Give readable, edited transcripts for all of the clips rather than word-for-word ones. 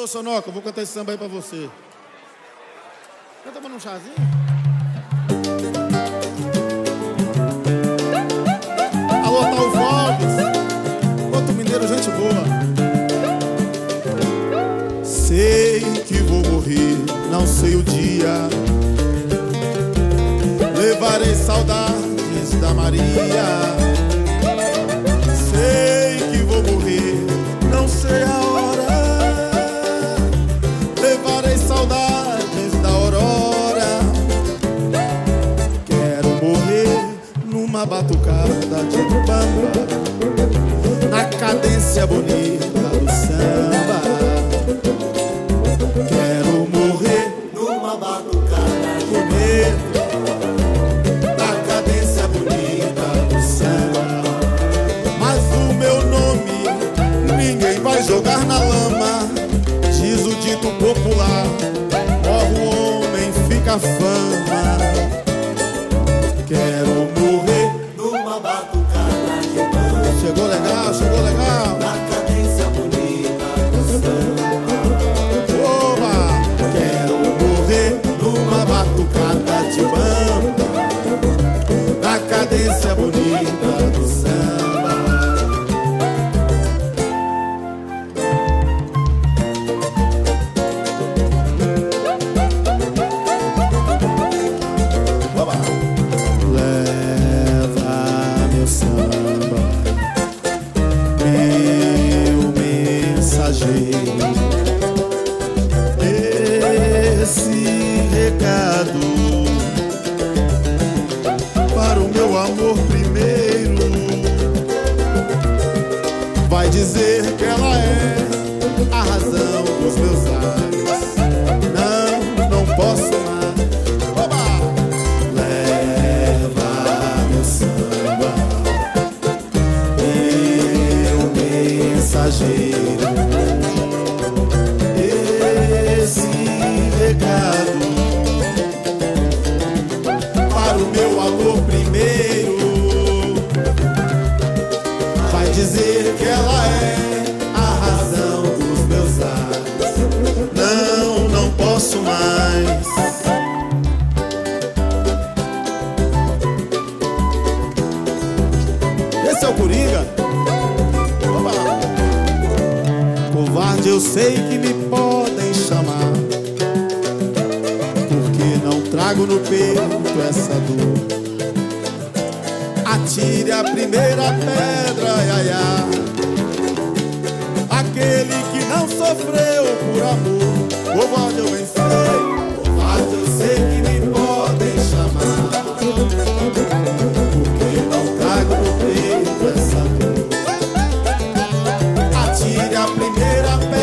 Alô, Sonoca, eu vou cantar esse samba aí pra você. Tá tomando um chazinho? Alô, Tal Valdes, Porto Mineiro, gente boa. Sei que vou morrer, não sei o dia. Levarei saudades da Maria. Sei que vou morrer, não sei a hora. Levarei saudades da Aurora. Quero morrer numa batucada de bamba, na cadência bonita do samba. Quero morrer numa batucada bonita, jogar na lama, diz o dito popular. Morre o homem, fica a fama. Quero morrer numa batucada de mão. Chegou legal, chegou legal. Na cadência bonita do samba. Oba! Quero morrer numa batucada de mão. Na cadência bonita do samba. Dizer que ela é a razão dos meus ares. Não, não posso mais. Oba! Leva meu samba, meu mensageiro, esse recado para o meu amor primeiro. Vai dizer que ela eu sei que me podem chamar, porque não trago no peito essa dor. Atire a primeira pedra, ai, ai, aquele que não sofreu por amor. Covarde eu venci, covarde eu sei que me podem chamar, porque não trago no peito essa dor. Atire a primeira pedra,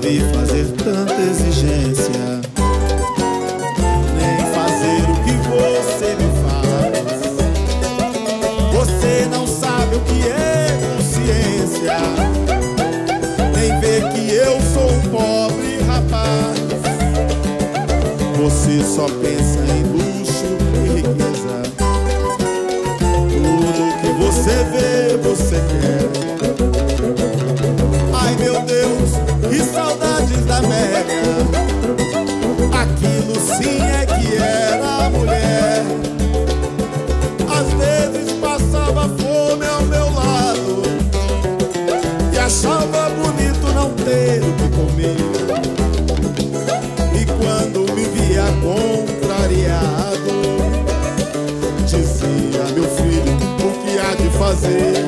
vi fazer tanta exigência, nem fazer o que você me faz. Você não sabe o que é consciência, nem vê que eu sou um pobre rapaz. Você só pensa em luxo e riqueza, tudo que você vê, você quer. Ai meu Deus, que saudades da América. Aquilo sim é que era mulher. Às vezes passava fome ao meu lado e achava bonito não ter o que comer. E quando me via contrariado, dizia: meu filho, o que há de fazer?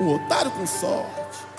o otário com sorte.